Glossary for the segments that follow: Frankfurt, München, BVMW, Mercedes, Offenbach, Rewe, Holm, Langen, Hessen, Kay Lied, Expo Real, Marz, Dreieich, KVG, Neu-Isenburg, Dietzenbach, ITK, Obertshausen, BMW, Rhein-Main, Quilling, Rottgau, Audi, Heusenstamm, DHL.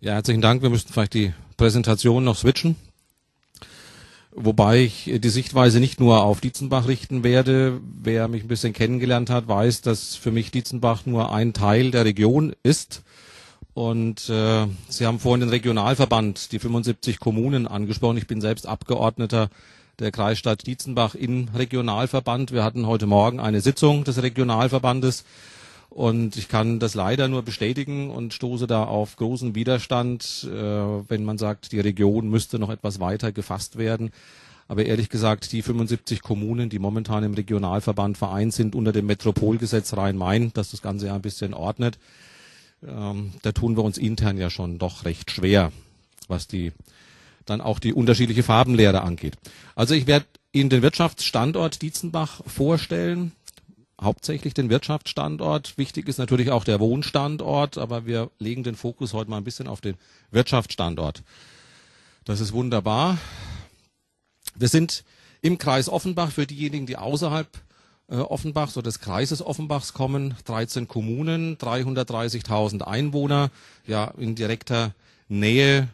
Ja, herzlichen Dank. Wir müssten vielleicht die Präsentation noch switchen. Wobei ich die Sichtweise nicht nur auf Dietzenbach richten werde. Wer mich ein bisschen kennengelernt hat, weiß, dass für mich Dietzenbach nur ein Teil der Region ist. Und Sie haben vorhin den Regionalverband, die 75 Kommunen angesprochen. Ich bin selbst Abgeordneter der Kreisstadt Dietzenbach im Regionalverband. Wir hatten heute Morgen eine Sitzung des Regionalverbandes. Und ich kann das leider nur bestätigen und stoße da auf großen Widerstand, wenn man sagt, die Region müsste noch etwas weiter gefasst werden. Aber ehrlich gesagt, die 75 Kommunen, die momentan im Regionalverband vereint sind, unter dem Metropolgesetz Rhein-Main, das das Ganze ja ein bisschen ordnet, da tun wir uns intern ja schon doch recht schwer, was die dann auch die unterschiedliche Farbenlehre angeht. Also ich werde Ihnen den Wirtschaftsstandort Dietzenbach vorstellen. Hauptsächlich den Wirtschaftsstandort. Wichtig ist natürlich auch der Wohnstandort, aber wir legen den Fokus heute mal ein bisschen auf den Wirtschaftsstandort. Das ist wunderbar. Wir sind im Kreis Offenbach, für diejenigen, die außerhalb Offenbachs oder des Kreises Offenbachs kommen, 13 Kommunen, 330.000 Einwohner, ja in direkter Nähe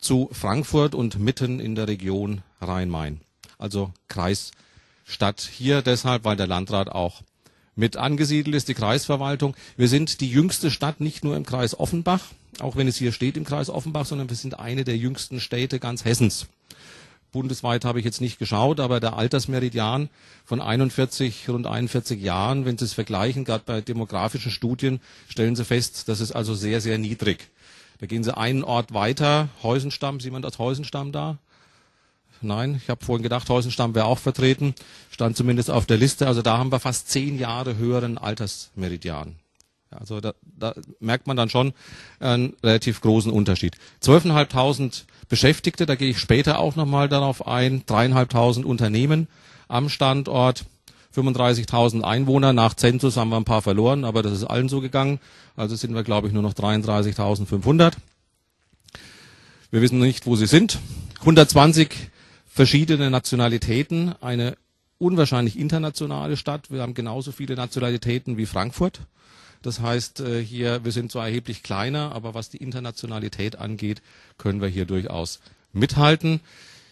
zu Frankfurt und mitten in der Region Rhein-Main. Also Kreisstadt hier deshalb, weil der Landrat auch mit angesiedelt ist, die Kreisverwaltung. Wir sind die jüngste Stadt, nicht nur im Kreis Offenbach, auch wenn es hier steht im Kreis Offenbach, sondern wir sind eine der jüngsten Städte ganz Hessens. Bundesweit habe ich jetzt nicht geschaut, aber der Altersmeridian von rund 41 Jahren, wenn Sie es vergleichen, gerade bei demografischen Studien, stellen Sie fest, das ist also sehr, sehr niedrig. Da gehen Sie einen Ort weiter, Heusenstamm, ist jemand aus Heusenstamm da? Nein, ich habe vorhin gedacht, Heusenstamm wäre auch vertreten, stand zumindest auf der Liste. Also da haben wir fast 10 Jahre höheren Altersmeridian. Also da merkt man dann schon einen relativ großen Unterschied. 12.500 Beschäftigte, da gehe ich später auch nochmal darauf ein. 3.500 Unternehmen am Standort, 35.000 Einwohner. Nach Zensus haben wir ein paar verloren, aber das ist allen so gegangen. Also sind wir, glaube ich, nur noch 33.500. Wir wissen nicht, wo sie sind. 120 verschiedene Nationalitäten, eine unwahrscheinlich internationale Stadt. Wir haben genauso viele Nationalitäten wie Frankfurt. Das heißt, wir sind zwar erheblich kleiner, aber was die Internationalität angeht, können wir hier durchaus mithalten.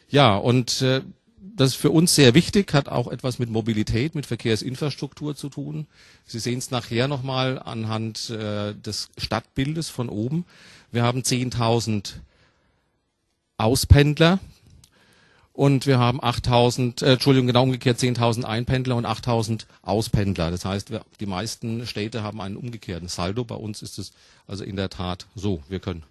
Ja, und das ist für uns sehr wichtig, hat auch etwas mit Mobilität, mit Verkehrsinfrastruktur zu tun. Sie sehen es nachher nochmal anhand des Stadtbildes von oben. Wir haben 10.000 Auspendler. Und wir haben 10.000 Einpendler und 8.000 Auspendler. Das heißt, die meisten Städte haben einen umgekehrten Saldo. Bei uns ist es also in der Tat so. Wir können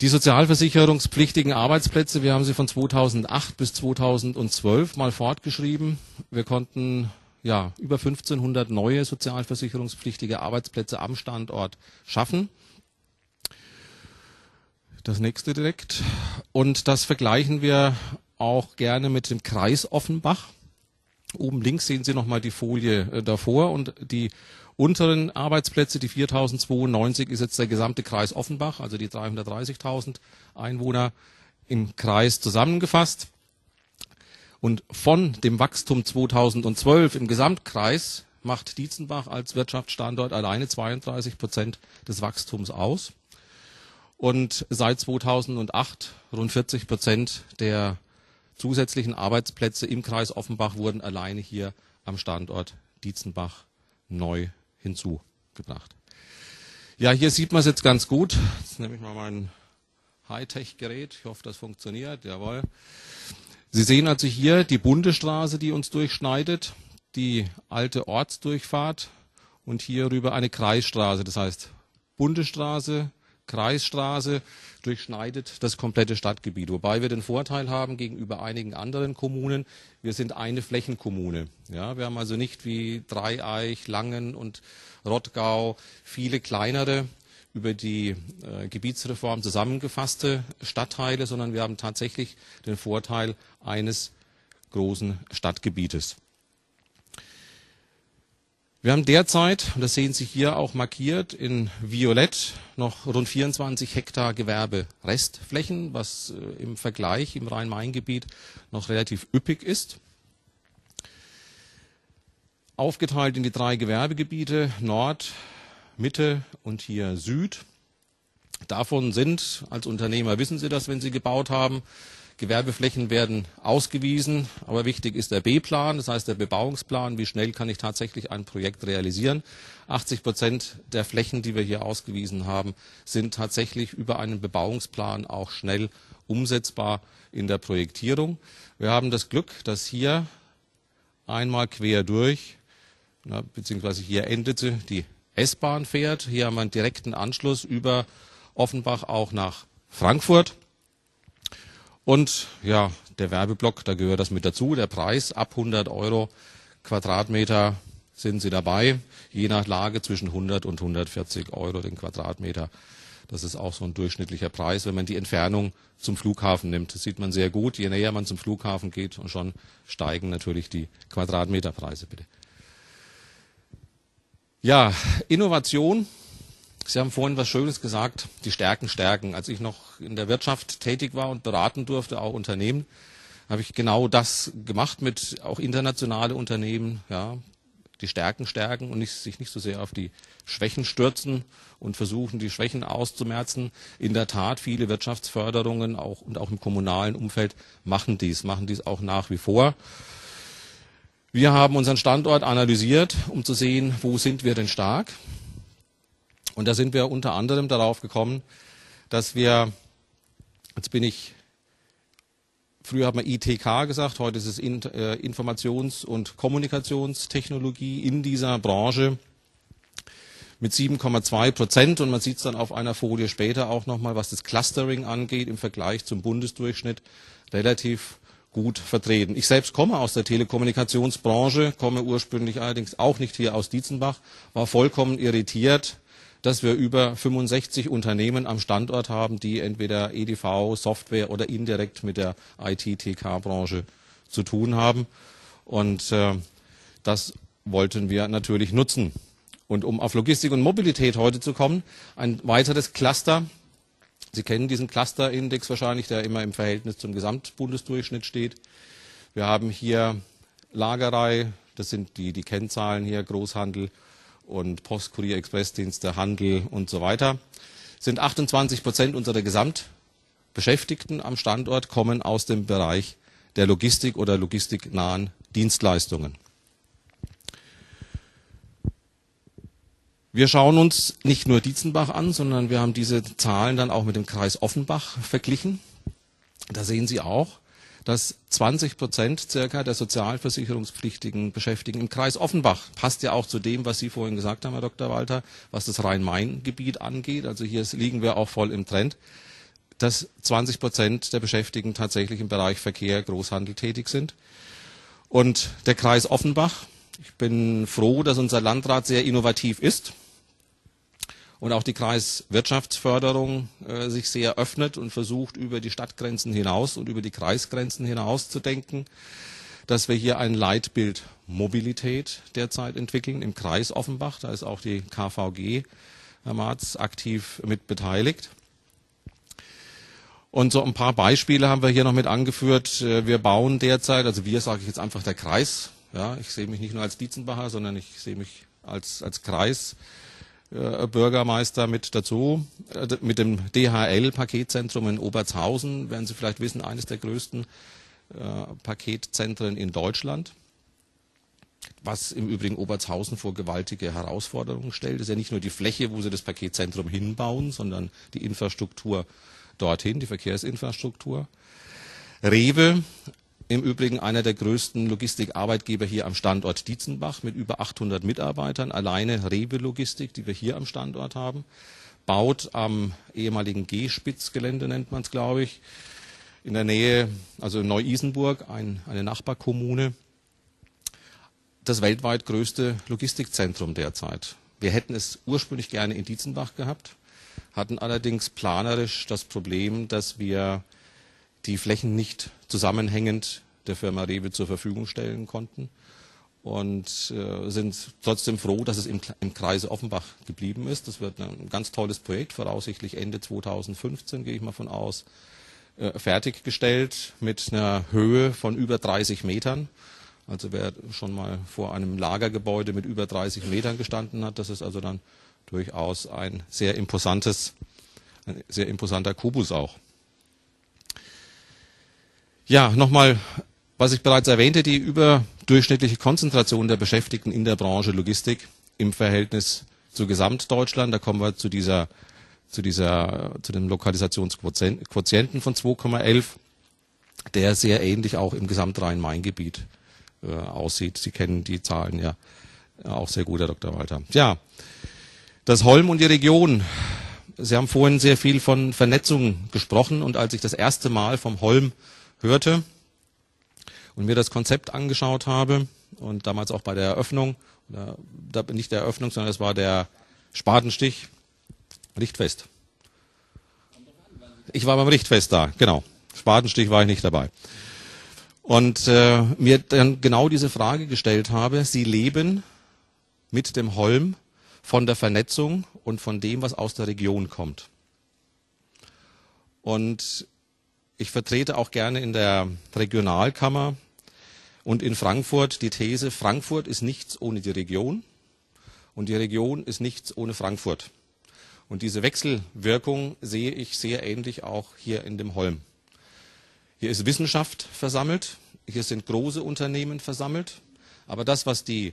die sozialversicherungspflichtigen Arbeitsplätze, wir haben sie von 2008 bis 2012 mal fortgeschrieben. Wir konnten ja über 1.500 neue sozialversicherungspflichtige Arbeitsplätze am Standort schaffen. Das nächste direkt. Und das vergleichen wir auch gerne mit dem Kreis Offenbach. Oben links sehen Sie nochmal die Folie davor und die unteren Arbeitsplätze, die 4.092 ist jetzt der gesamte Kreis Offenbach, also die 330.000 Einwohner im Kreis zusammengefasst. Und von dem Wachstum 2012 im Gesamtkreis macht Dietzenbach als Wirtschaftsstandort alleine 32% des Wachstums aus. Und seit 2008 rund 40% der zusätzlichen Arbeitsplätze im Kreis Offenbach wurden alleine hier am Standort Dietzenbach neu hinzugebracht. Ja, hier sieht man es jetzt ganz gut. Jetzt nehme ich mal mein Hightech-Gerät. Ich hoffe, das funktioniert. Jawohl. Sie sehen also hier die Bundesstraße, die uns durchschneidet, die alte Ortsdurchfahrt und hier rüber eine Kreisstraße. Das heißt Bundesstraße, Kreisstraße durchschneidet das komplette Stadtgebiet, wobei wir den Vorteil haben gegenüber einigen anderen Kommunen, wir sind eine Flächenkommune. Ja, wir haben also nicht wie Dreieich, Langen und Rottgau viele kleinere, über die Gebietsreform zusammengefasste Stadtteile, sondern wir haben tatsächlich den Vorteil eines großen Stadtgebietes. Wir haben derzeit, und das sehen Sie hier auch markiert, in Violett noch rund 24 Hektar Gewerberestflächen, was im Vergleich im Rhein-Main-Gebiet noch relativ üppig ist. Aufgeteilt in die 3 Gewerbegebiete, Nord, Mitte und hier Süd. Davon sind, als Unternehmer wissen Sie das, wenn Sie gebaut haben, Gewerbeflächen werden ausgewiesen, aber wichtig ist der B-Plan, das heißt der Bebauungsplan, wie schnell kann ich tatsächlich ein Projekt realisieren. 80% der Flächen, die wir hier ausgewiesen haben, sind tatsächlich über einen Bebauungsplan auch schnell umsetzbar in der Projektierung. Wir haben das Glück, dass hier einmal quer durch, beziehungsweise hier endet sie, die S-Bahn fährt. Hier haben wir einen direkten Anschluss über Offenbach auch nach Frankfurt. Und ja, der Werbeblock, da gehört das mit dazu. Der Preis ab 100 Euro Quadratmeter sind Sie dabei. Je nach Lage zwischen 100 und 140 Euro den Quadratmeter. Das ist auch so ein durchschnittlicher Preis, wenn man die Entfernung zum Flughafen nimmt. Das sieht man sehr gut. Je näher man zum Flughafen geht, und schon steigen natürlich die Quadratmeterpreise, bitte. Ja, Innovation. Sie haben vorhin was Schönes gesagt, die Stärken stärken. Als ich noch in der Wirtschaft tätig war und beraten durfte, auch Unternehmen, habe ich genau das gemacht mit auch internationale Unternehmen. Ja, die Stärken stärken und sich nicht so sehr auf die Schwächen stürzen und versuchen, die Schwächen auszumerzen. In der Tat, viele Wirtschaftsförderungen auch und auch im kommunalen Umfeld machen dies auch nach wie vor. Wir haben unseren Standort analysiert, um zu sehen, wo sind wir denn stark. Und da sind wir unter anderem darauf gekommen, dass wir, früher hat man ITK gesagt, heute ist es Informations- und Kommunikationstechnologie in dieser Branche mit 7,2%. Und man sieht es dann auf einer Folie später auch nochmal, was das Clustering angeht, im Vergleich zum Bundesdurchschnitt relativ gut vertreten. Ich selbst komme aus der Telekommunikationsbranche, komme ursprünglich allerdings auch nicht hier aus Dietzenbach, war vollkommen irritiert, dass wir über 65 Unternehmen am Standort haben, die entweder EDV, Software oder indirekt mit der ITTK-Branche zu tun haben. Und das wollten wir natürlich nutzen. Und um auf Logistik und Mobilität heute zu kommen, ein weiteres Cluster. Sie kennen diesen Clusterindex wahrscheinlich, der immer im Verhältnis zum Gesamtbundesdurchschnitt steht. Wir haben hier Lagerei, das sind die Kennzahlen hier, Großhandel und Post, Kurier, Expressdienste, Handel und so weiter, sind 28% unserer Gesamtbeschäftigten am Standort, kommen aus dem Bereich der Logistik oder logistiknahen Dienstleistungen. Wir schauen uns nicht nur Dietzenbach an, sondern wir haben diese Zahlen dann auch mit dem Kreis Offenbach verglichen. Da sehen Sie auch, dass 20% circa der sozialversicherungspflichtigen Beschäftigten im Kreis Offenbach, passt ja auch zu dem, was Sie vorhin gesagt haben, Herr Dr. Walter, was das Rhein-Main-Gebiet angeht, also hier liegen wir auch voll im Trend, dass 20% der Beschäftigten tatsächlich im Bereich Verkehr, Großhandel tätig sind. Und der Kreis Offenbach, ich bin froh, dass unser Landrat sehr innovativ ist und auch die Kreiswirtschaftsförderung sich sehr öffnet und versucht, über die Stadtgrenzen hinaus und über die Kreisgrenzen hinaus zu denken, dass wir hier ein Leitbild Mobilität derzeit entwickeln im Kreis Offenbach. Da ist auch die KVG, Herr Marz, aktiv mit beteiligt. Und so ein paar Beispiele haben wir hier noch mit angeführt. Wir bauen derzeit, also wir sage ich jetzt einfach der Kreis. Ja, ich sehe mich nicht nur als Dietzenbacher, sondern ich sehe mich als Kreis. Bürgermeister mit dazu, mit dem DHL-Paketzentrum in Obertshausen, werden Sie vielleicht wissen, eines der größten Paketzentren in Deutschland, was im Übrigen Obertshausen vor gewaltige Herausforderungen stellt. Das ist ja nicht nur die Fläche, wo Sie das Paketzentrum hinbauen, sondern die Infrastruktur dorthin, die Verkehrsinfrastruktur. Rewe, im Übrigen einer der größten Logistikarbeitgeber hier am Standort Dietzenbach mit über 800 Mitarbeitern. Alleine Rewe Logistik, die wir hier am Standort haben, baut am ehemaligen G-Spitzgelände, nennt man es, glaube ich, in der Nähe, also in Neu-Isenburg, eine Nachbarkommune, das weltweit größte Logistikzentrum derzeit. Wir hätten es ursprünglich gerne in Dietzenbach gehabt, hatten allerdings planerisch das Problem, dass wir die Flächen nicht zusammenhängend der Firma Rewe zur Verfügung stellen konnten und sind trotzdem froh, dass es im Kreise Offenbach geblieben ist. Das wird ein ganz tolles Projekt, voraussichtlich Ende 2015, gehe ich mal von aus, fertiggestellt mit einer Höhe von über 30 Metern. Also wer schon mal vor einem Lagergebäude mit über 30 Metern gestanden hat, das ist also dann durchaus ein sehr imposantes Ein sehr imposanter Kubus auch. Ja, nochmal, was ich bereits erwähnte, die überdurchschnittliche Konzentration der Beschäftigten in der Branche Logistik im Verhältnis zu Gesamtdeutschland. Da kommen wir zu dem Lokalisationsquotienten von 2,11, der sehr ähnlich auch im Gesamt-Rhein-Main-Gebiet aussieht. Sie kennen die Zahlen ja auch sehr gut, Herr Dr. Walter. Ja, das Holm und die Region. Sie haben vorhin sehr viel von Vernetzung gesprochen, und als ich das erste Mal vom Holm hörte und mir das Konzept angeschaut habe und damals auch bei der Eröffnung, nicht der Eröffnung, sondern das war der Spatenstich, Richtfest. Ich war beim Richtfest da, genau. Spatenstich war ich nicht dabei. Und mir dann genau diese Frage gestellt habe, Sie leben mit dem Holm von der Vernetzung und von dem, was aus der Region kommt. Und ich vertrete auch gerne in der Regionalkammer und in Frankfurt die These, Frankfurt ist nichts ohne die Region und die Region ist nichts ohne Frankfurt. Und diese Wechselwirkung sehe ich sehr ähnlich auch hier in dem Holm. Hier ist Wissenschaft versammelt, hier sind große Unternehmen versammelt, aber das, was die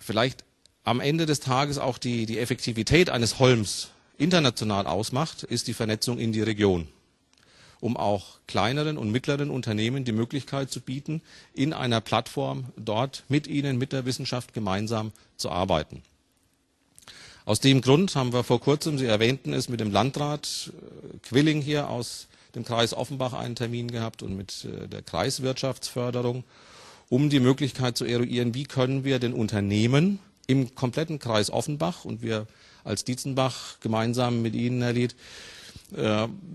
vielleicht am Ende des Tages auch die Effektivität eines Holms international ausmacht, ist die Vernetzung in die Region, um auch kleineren und mittleren Unternehmen die Möglichkeit zu bieten, in einer Plattform dort mit ihnen, mit der Wissenschaft gemeinsam zu arbeiten. Aus dem Grund haben wir vor kurzem, Sie erwähnten es, mit dem Landrat Quilling hier aus dem Kreis Offenbach einen Termin gehabt und mit der Kreiswirtschaftsförderung, um die Möglichkeit zu eruieren, wie können wir den Unternehmen im kompletten Kreis Offenbach, und wir als Dietzenbach gemeinsam mit Ihnen, Herr Lied,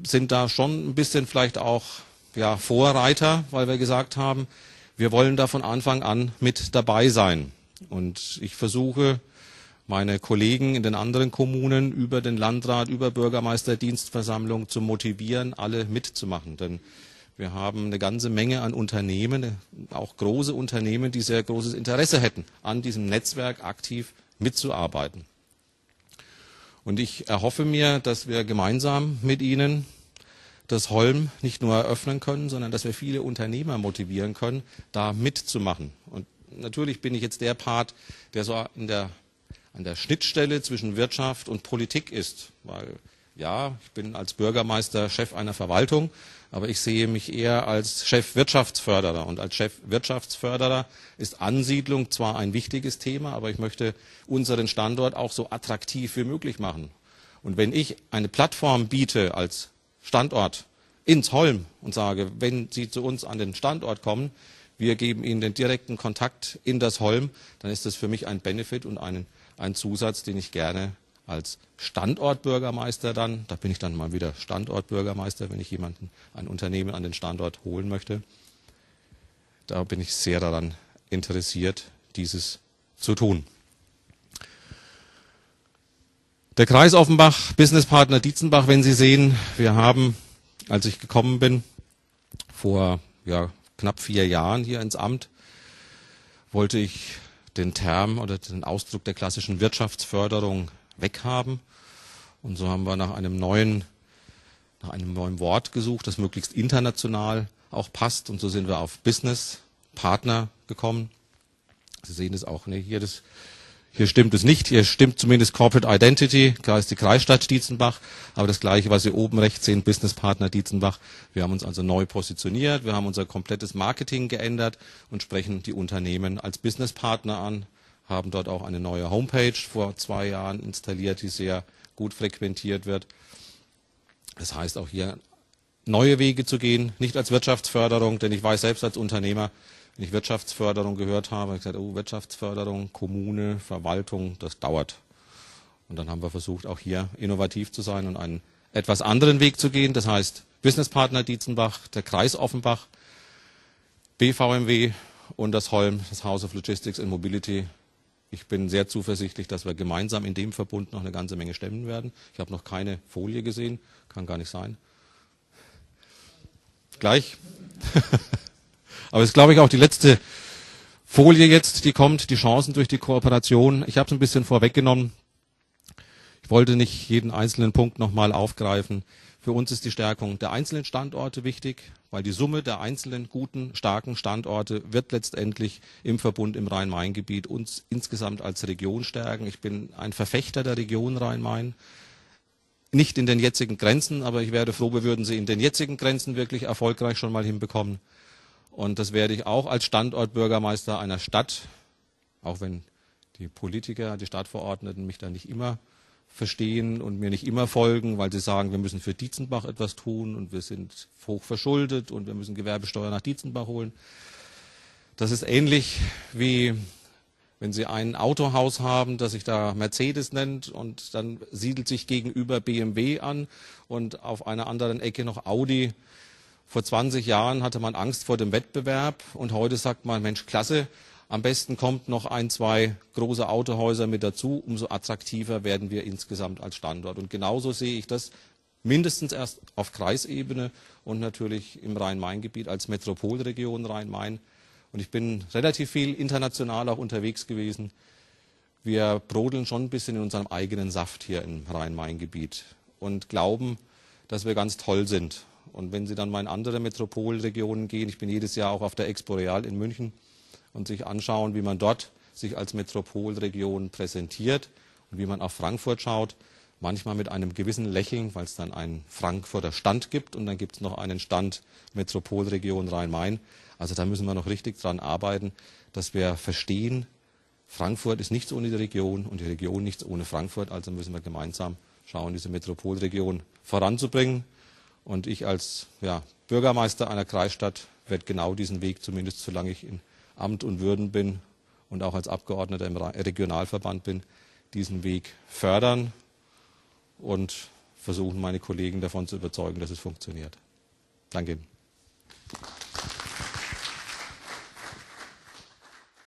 sind da schon ein bisschen vielleicht auch ja, Vorreiter, weil wir gesagt haben, wir wollen da von Anfang an mit dabei sein. Und ich versuche, meine Kollegen in den anderen Kommunen über den Landrat, über Bürgermeisterdienstversammlung zu motivieren, alle mitzumachen. Denn wir haben eine ganze Menge an Unternehmen, auch große Unternehmen, die sehr großes Interesse hätten, an diesem Netzwerk aktiv mitzuarbeiten. Und ich erhoffe mir, dass wir gemeinsam mit Ihnen das Holm nicht nur eröffnen können, sondern dass wir viele Unternehmer motivieren können, da mitzumachen. Und natürlich bin ich jetzt der Part, der so an der Schnittstelle zwischen Wirtschaft und Politik ist, weil ja, ich bin als Bürgermeister Chef einer Verwaltung, aber ich sehe mich eher als Chefwirtschaftsförderer. Und als Chefwirtschaftsförderer ist Ansiedlung zwar ein wichtiges Thema, aber ich möchte unseren Standort auch so attraktiv wie möglich machen. Und wenn ich eine Plattform biete als Standort ins Holm und sage, wenn Sie zu uns an den Standort kommen, wir geben Ihnen den direkten Kontakt in das Holm, dann ist das für mich ein Benefit und ein Zusatz, den ich gerne als Standortbürgermeister dann, da bin ich dann mal wieder Standortbürgermeister, wenn ich jemanden, ein Unternehmen an den Standort holen möchte. Da bin ich sehr daran interessiert, dieses zu tun. Der Kreis Offenbach, Businesspartner Dietzenbach, wenn Sie sehen, wir haben, als ich gekommen bin, vor ja, knapp 4 Jahren hier ins Amt, wollte ich den Term oder den Ausdruck der klassischen Wirtschaftsförderung weghaben. Und so haben wir nach einem neuen Wort gesucht, das möglichst international auch passt. Und so sind wir auf Business Partner gekommen. Sie sehen es auch, ne? Hier stimmt es nicht. Hier stimmt zumindest Corporate Identity, da ist die Kreisstadt Dietzenbach. Aber das Gleiche, was Sie oben rechts sehen, Business Partner Dietzenbach. Wir haben uns also neu positioniert. Wir haben unser komplettes Marketing geändert und sprechen die Unternehmen als Business Partner an. Haben dort auch eine neue Homepage vor 2 Jahren installiert, die sehr gut frequentiert wird. Das heißt auch hier neue Wege zu gehen, nicht als Wirtschaftsförderung, denn ich weiß selbst als Unternehmer, wenn ich Wirtschaftsförderung gehört habe, habe ich gesagt, oh, Wirtschaftsförderung, Kommune, Verwaltung, das dauert. Und dann haben wir versucht, auch hier innovativ zu sein und einen etwas anderen Weg zu gehen. Das heißt, Businesspartner Dietzenbach, der Kreis Offenbach, BVMW und das Holm, das House of Logistics and Mobility. Ich bin sehr zuversichtlich, dass wir gemeinsam in dem Verbund noch eine ganze Menge stemmen werden. Ich habe noch keine Folie gesehen, kann gar nicht sein. Gleich. Aber es ist, glaube ich, auch die letzte Folie jetzt, die kommt, die Chancen durch die Kooperation. Ich habe es ein bisschen vorweggenommen. Ich wollte nicht jeden einzelnen Punkt nochmal aufgreifen. Für uns ist die Stärkung der einzelnen Standorte wichtig, weil die Summe der einzelnen guten, starken Standorte wird letztendlich im Verbund im Rhein-Main-Gebiet uns insgesamt als Region stärken. Ich bin ein Verfechter der Region Rhein-Main. Nicht in den jetzigen Grenzen, aber ich wäre froh, wir würden sie in den jetzigen Grenzen wirklich erfolgreich schon mal hinbekommen. Und das werde ich auch als Standortbürgermeister einer Stadt, auch wenn die Politiker, die Stadtverordneten mich da nicht immer verstehen und mir nicht immer folgen, weil sie sagen, wir müssen für Dietzenbach etwas tun und wir sind hoch verschuldet und wir müssen Gewerbesteuer nach Dietzenbach holen. Das ist ähnlich wie wenn Sie ein Autohaus haben, das sich da Mercedes nennt und dann siedelt sich gegenüber BMW an und auf einer anderen Ecke noch Audi. Vor 20 Jahren hatte man Angst vor dem Wettbewerb und heute sagt man, Mensch, klasse, am besten kommt noch ein, zwei große Autohäuser mit dazu, umso attraktiver werden wir insgesamt als Standort. Und genauso sehe ich das mindestens erst auf Kreisebene und natürlich im Rhein-Main-Gebiet als Metropolregion Rhein-Main. Und ich bin relativ viel international auch unterwegs gewesen. Wir brodeln schon ein bisschen in unserem eigenen Saft hier im Rhein-Main-Gebiet und glauben, dass wir ganz toll sind. Und wenn Sie dann mal in andere Metropolregionen gehen, ich bin jedes Jahr auch auf der Expo Real in München und sich anschauen, wie man dort sich als Metropolregion präsentiert und wie man auf Frankfurt schaut, manchmal mit einem gewissen Lächeln, weil es dann einen Frankfurter Stand gibt und dann gibt es noch einen Stand Metropolregion Rhein-Main. Also da müssen wir noch richtig dran arbeiten, dass wir verstehen, Frankfurt ist nichts ohne die Region und die Region nichts ohne Frankfurt. Also müssen wir gemeinsam schauen, diese Metropolregion voranzubringen. Und ich als Bürgermeister einer Kreisstadt werde genau diesen Weg, zumindest solange ich in Amt und Würden bin und auch als Abgeordneter im Regionalverband bin, diesen Weg fördern und versuchen, meine Kollegen davon zu überzeugen, dass es funktioniert. Danke Ihnen.